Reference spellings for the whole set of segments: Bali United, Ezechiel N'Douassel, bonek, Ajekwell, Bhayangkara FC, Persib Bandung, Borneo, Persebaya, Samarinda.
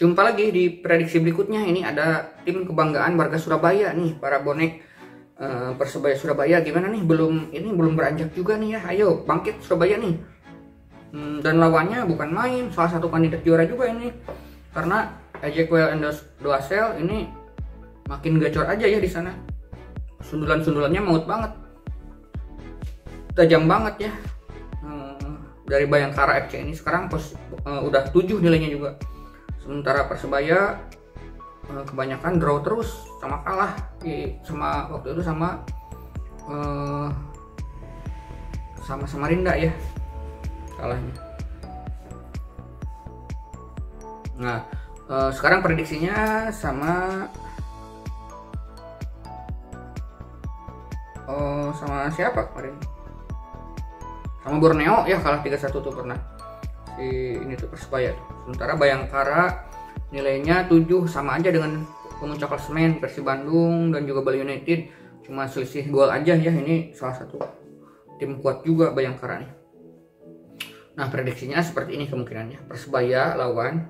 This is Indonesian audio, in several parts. Jumpa lagi di prediksi berikutnya. Ini ada tim kebanggaan warga Surabaya nih, para bonek Persebaya Surabaya. Gimana nih, belum beranjak juga nih ya. Ayo bangkit Surabaya nih. Dan lawannya bukan main, salah satu kandidat juara juga ini. Karena Ezechiel N'Douassel ini makin gacor aja ya di sana. Sundulan-sundulannya maut banget, tajam banget ya. Dari Bhayangkara FC ini sekarang udah 7 nilainya juga. Sementara Persebaya kebanyakan draw terus sama kalah sama waktu itu sama Samarinda ya kalahnya. Nah, sekarang prediksinya sama siapa kemarin? Sama Borneo ya, kalah 3-1 tuh pernah ini tuh Persebaya. Sementara Bhayangkara nilainya 7, sama aja dengan pemuncak klasemen Persib Bandung dan juga Bali United, cuma selisih gol aja ya. Ini salah satu tim kuat juga Bhayangkara nih. Nah, prediksinya seperti ini kemungkinannya. Persebaya lawan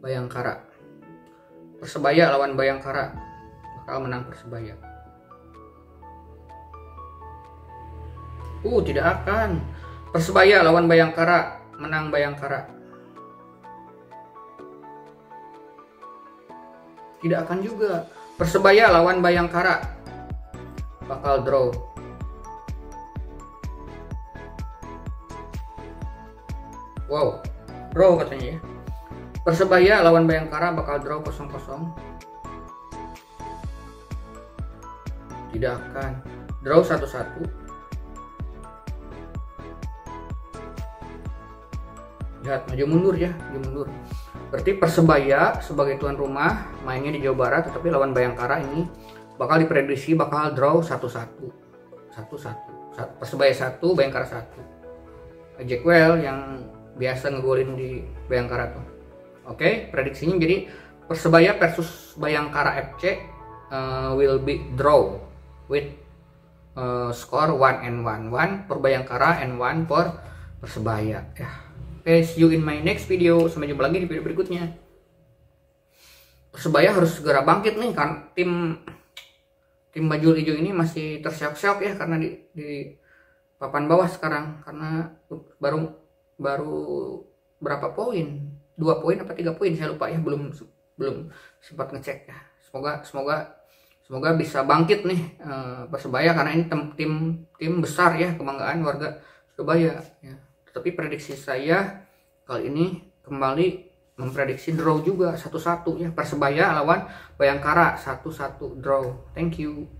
Bhayangkara bakal menang Persebaya. Tidak akan. Persebaya lawan Bhayangkara, menang Bhayangkara. Tidak akan juga. Persebaya lawan Bhayangkara bakal draw. Wow, draw katanya ya. Persebaya lawan Bhayangkara bakal draw 0-0. Tidak akan. Draw 1-1. Lihat, maju mundur. Berarti Persebaya sebagai tuan rumah mainnya di Jawa Barat, tetapi lawan Bhayangkara ini bakal diprediksi bakal draw 1-1. Persebaya 1, Bhayangkara 1. Ajekwell yang biasa ngegolin di Bhayangkara tuh. Oke, prediksinya jadi Persebaya versus Bhayangkara FC will be draw with score 1-1 for Bhayangkara and 1 for Persebaya ya. Okay, see you in my next video. Sampai jumpa lagi di video berikutnya. Persebaya harus segera bangkit nih, kan tim bajul hijau ini masih terseok-seok ya, karena di papan bawah sekarang, karena baru berapa poin? 2 poin apa 3 poin? Saya lupa ya, belum sempat ngecek ya. Semoga bisa bangkit nih Persebaya, karena ini tim besar ya, kebanggaan warga Surabaya ya. Tapi prediksi saya kali ini kembali memprediksi draw juga 1-1 ya. Persebaya lawan Bhayangkara 1-1 draw. Thank you.